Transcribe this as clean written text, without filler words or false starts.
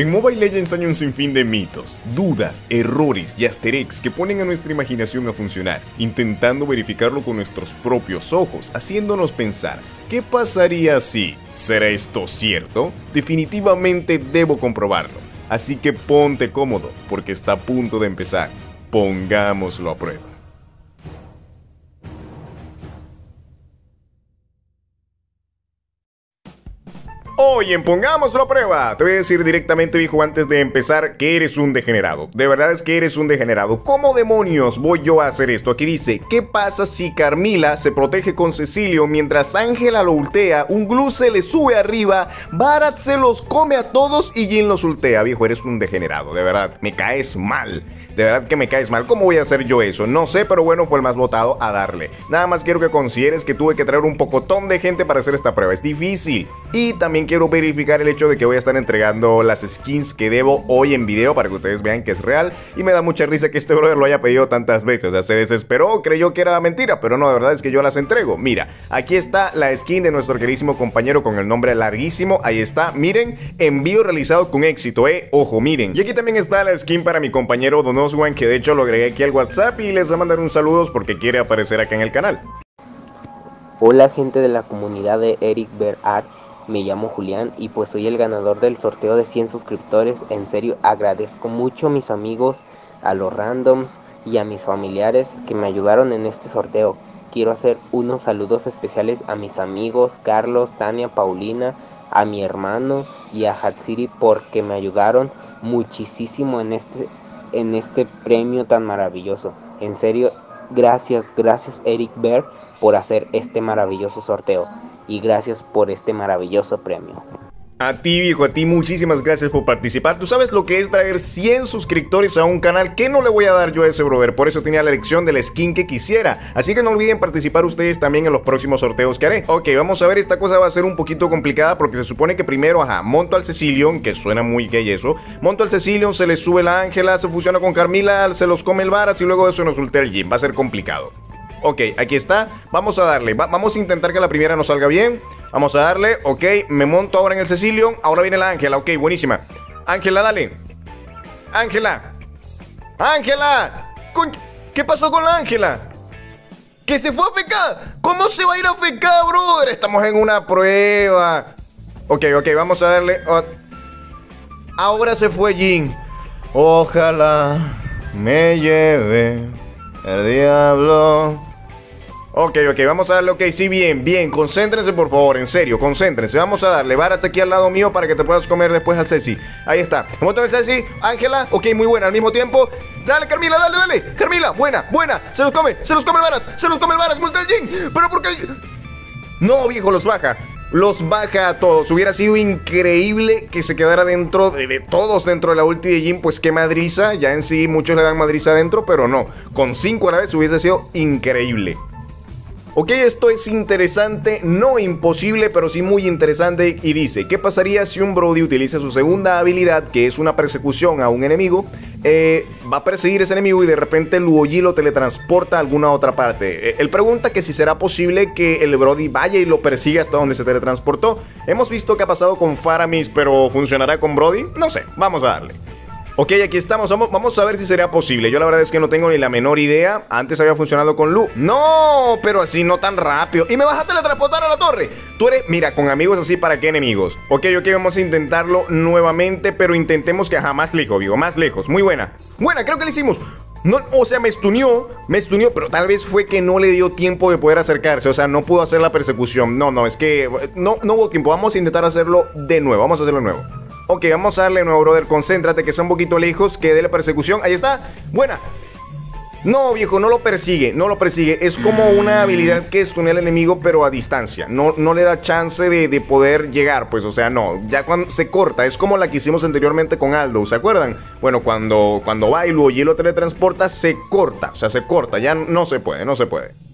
En Mobile Legends hay un sinfín de mitos, dudas, errores y asteriscos que ponen a nuestra imaginación a funcionar, intentando verificarlo con nuestros propios ojos, haciéndonos pensar, ¿qué pasaría si? ¿Será esto cierto? Definitivamente debo comprobarlo, así que ponte cómodo, porque está a punto de empezar. Pongámoslo a prueba. Hoy en Pongámoslo a prueba, te voy a decir directamente, hijo, antes de empezar, que eres un degenerado. De verdad es que eres un degenerado. ¿Cómo demonios voy yo a hacer esto? Aquí dice, ¿qué pasa si Carmila se protege con Cecilio mientras Ángela lo ultea, un glue se le sube arriba, Barat se los come a todos y Jim los ultea? Viejo, eres un degenerado, de verdad, me caes mal. De verdad que me caes mal. ¿Cómo voy a hacer yo eso? No sé, pero bueno, fue el más votado a darle. Nada más quiero que consideres que tuve que traer un pocotón de gente para hacer esta prueba. Es difícil. Y también quiero verificar el hecho de que voy a estar entregando las skins que debo hoy en video para que ustedes vean que es real. Y me da mucha risa que este brother lo haya pedido tantas veces. O sea, se desesperó, creyó que era mentira, pero no, de verdad es que yo las entrego. Mira, aquí está la skin de nuestro queridísimo compañero con el nombre larguísimo. Ahí está, miren, envío realizado con éxito, ojo, miren. Y aquí también está la skin para mi compañero Donoso, que de hecho lo agregué aquí al WhatsApp y les va a mandar un saludos porque quiere aparecer acá en el canal. Hola gente de la comunidad de Ericber Arts, me llamo Julián y pues soy el ganador del sorteo de 100 suscriptores. En serio agradezco mucho a mis amigos, a los randoms y a mis familiares que me ayudaron en este sorteo. Quiero hacer unos saludos especiales a mis amigos Carlos, Tania, Paulina, a mi hermano y a Hatsiri porque me ayudaron muchísimo en este premio tan maravilloso. En serio, gracias Ericber por hacer este maravilloso sorteo y gracias por este maravilloso premio. A ti, viejo, a ti muchísimas gracias por participar. Tú sabes lo que es traer 100 suscriptores a un canal. ¿Qué no le voy a dar yo a ese brother? Por eso tenía la elección de la skin que quisiera. Así que no olviden participar ustedes también en los próximos sorteos que haré. Ok, vamos a ver, esta cosa va a ser un poquito complicada porque se supone que primero, monto al Cecilion, que suena muy gay eso. Monto al Cecilion, se le sube la Ángela, se fusiona con Carmila, se los come el Varas y luego de eso nos ultea el Jim. Va a ser complicado. Ok, aquí está, vamos a darle, vamos a intentar que la primera nos salga bien. Vamos a darle, ok, me monto ahora en el Cecilio. Ahora viene la Ángela, ok, buenísima. Ángela, dale. Ángela. Ángela. ¿Qué pasó con la Ángela? ¿Que se fue a fecar? ¿Cómo se va a ir a fecar, brother? Estamos en una prueba. Ok, vamos a darle. Ahora se fue Jim. Ojalá me lleve el diablo. Ok, vamos a darle, ok, sí, bien, concéntrense por favor, en serio, concéntrense. Vamos a darle, Barat aquí al lado mío para que te puedas comer después al Ceci. Ahí está, vamos a ver el Ceci, Ángela, ok, muy buena, al mismo tiempo. Dale, Carmila, dale, Carmila, buena, se los come el Barat, multa el Jim, pero porque... No, viejo, los baja a todos. Hubiera sido increíble que se quedara dentro de todos dentro de la ulti de Jim. Pues qué madriza, ya en sí muchos le dan madriza adentro, pero no, con 5 a la vez hubiese sido increíble. Ok, esto es interesante, no imposible, pero sí muy interesante. Y dice, ¿qué pasaría si un Brody utiliza su segunda habilidad, que es una persecución a un enemigo? Va a perseguir ese enemigo y de repente Luoyi lo teletransporta a alguna otra parte. Él pregunta que si será posible que el Brody vaya y lo persiga hasta donde se teletransportó. Hemos visto que ha pasado con Faramis, pero ¿funcionará con Brody? No sé, vamos a darle. Ok, aquí estamos, vamos a ver si será posible. Yo la verdad es que no tengo ni la menor idea. Antes había funcionado con Lu. No, pero así no tan rápido. Y me vas a teletransportar a la torre. Tú eres, mira, con amigos así, ¿para qué enemigos? Ok, vamos a intentarlo nuevamente. Pero intentemos que, más lejos, digo, más lejos. Muy buena. Buena, creo que lo hicimos. No, o sea, me stuneó, pero tal vez fue que no le dio tiempo de poder acercarse. O sea, no pudo hacer la persecución. No, es que no hubo tiempo. Vamos a intentar hacerlo de nuevo, Ok, vamos a darle de nuevo, brother, concéntrate, que son un poquito lejos, que dé la persecución. Ahí está, buena. No, viejo, no lo persigue. Es como una habilidad que estunea al enemigo, pero a distancia. No le da chance de poder llegar, pues, o sea, no. Ya cuando se corta, es como la que hicimos anteriormente con Aldo, ¿se acuerdan? Bueno, cuando Bailu o Hielo teletransporta, se corta, ya no se puede.